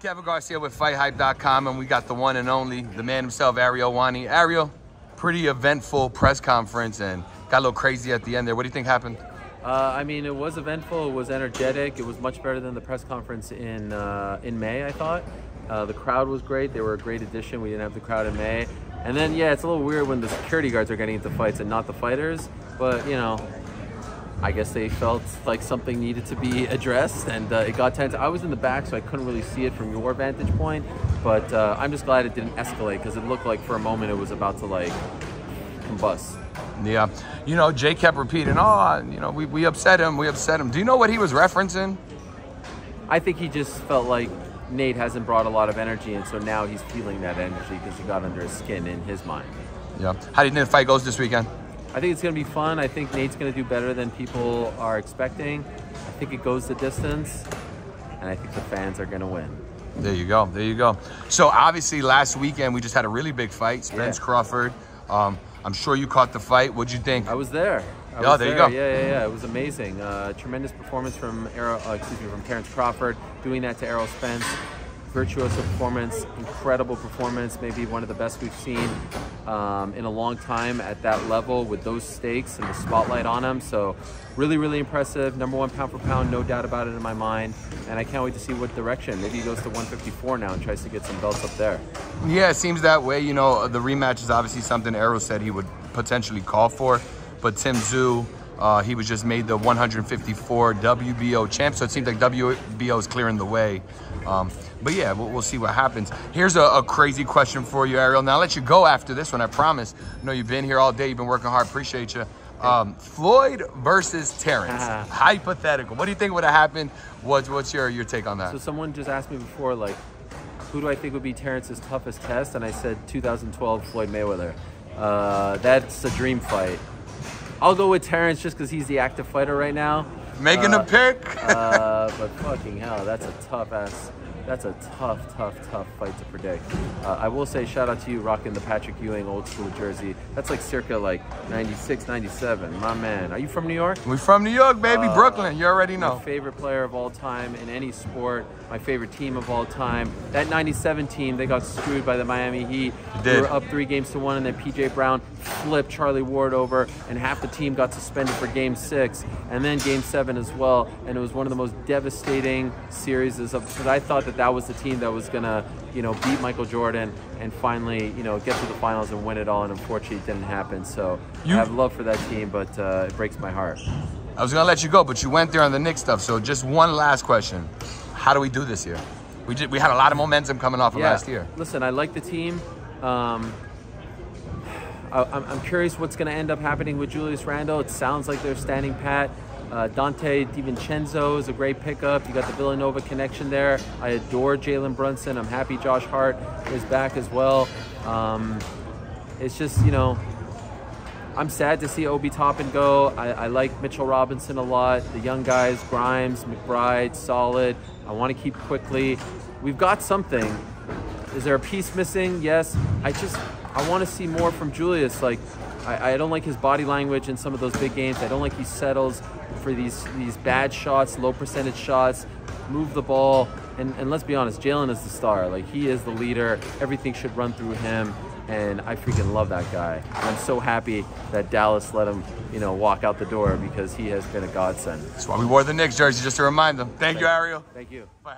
Kevin Garcia with fighthype.com, and we got the one and only, the man himself, Ariel Helwani. Ariel, pretty eventful press conference and got a little crazy at the end there. What do you think happened? I mean, it was eventful. It was energetic. It was much better than the press conference in May, I thought. The crowd was great. They were a great addition. We didn't have the crowd in May. And then, yeah, it's a little weird when the security guards are getting into fights and not the fighters. But, you know, I guess they felt like something needed to be addressed, and it got tense. I was in the back, so I couldn't really see it from your vantage point, but I'm just glad it didn't escalate, because it looked like for a moment it was about to, like, combust. Yeah. You know, Jay kept repeating, oh, you know, we upset him, we upset him. Do you know what he was referencing? I think he just felt like Nate hasn't brought a lot of energy, and so now he's feeling that energy because he got under his skin in his mind. Yeah. How do you think the fight goes this weekend? I think it's going to be fun. I think Nate's going to do better than people are expecting. I think it goes the distance, and I think the fans are going to win. There you go. There you go. So, obviously, last weekend we just had a really big fight, Terence Crawford. I'm sure you caught the fight. What'd you think? I was there. Oh, there you go. Yeah. It was amazing. Tremendous performance from Terence Crawford, doing that to Errol Spence. Virtuoso performance, incredible performance, maybe one of the best we've seen in a long time at that level with those stakes and the spotlight on him. So really, really impressive. Number one pound for pound, no doubt about it in my mind. And I can't wait to see what direction. Maybe he goes to 154 now and tries to get some belts up there. Yeah, it seems that way. You know, the rematch is obviously something Errol said he would potentially call for. But Tim Zhu, he was just made the 154 WBO champ, so it seems like WBO is clearing the way. But yeah, we'll see what happens. Here's a crazy question for you, Ariel. Now, I'll let you go after this one, I promise. I know you've been here all day. You've been working hard. Appreciate you. Floyd versus Terence. Hypothetical. What do you think would have happened? What's your take on that? So someone just asked me before, like, who do I think would be Terrence's toughest test? And I said 2012 Floyd Mayweather. That's a dream fight. I'll go with Terence just because he's the active fighter right now. Making a pick. But fucking hell, that's a tough fight to predict. I will say, shout out to you rocking the Patrick Ewing old school jersey. That's like circa like 96, 97. My man, are you from New York? We from New York, baby. Brooklyn, you already know. My favorite player of all time in any sport. My favorite team of all time. That 97 team, they got screwed by the Miami Heat. They were up 3 games to 1, and then PJ Brown flipped Charlie Ward over, and half the team got suspended for Game 6, and then Game 7 as well. And it was one of the most devastating series of, because I thought that was the team that was gonna, you know, beat Michael Jordan and finally, you know, get to the finals and win it all. And unfortunately, it didn't happen. So I have love for that team, but it breaks my heart. I was gonna let you go, but you went there on the Knicks stuff. So just one last question: how do we do this year? We had a lot of momentum coming off of last year. Listen, I like the team. I'm curious what's gonna end up happening with Julius Randle. It sounds like they're standing pat. Dante DiVincenzo is a great pickup. You got the Villanova connection there. I adore Jalen Brunson. I'm happy Josh Hart is back as well. It's just, you know, I'm sad to see Obi Toppin go. I like Mitchell Robinson a lot. The young guys, Grimes, McBride, solid. I want to keep quickly. We've got something. Is there a piece missing? Yes. I want to see more from Julius. Like, I don't like his body language in some of those big games. I don't like he settles for these bad shots, low percentage shots. Move the ball. And let's be honest, Jalen is the star. Like, he is the leader. Everything should run through him. And I freaking love that guy. I'm so happy that Dallas let him, you know, walk out the door, because he has been a godsend. That's why we wore the Knicks jersey, just to remind them. Thank you, Ariel. Thank you. Bye.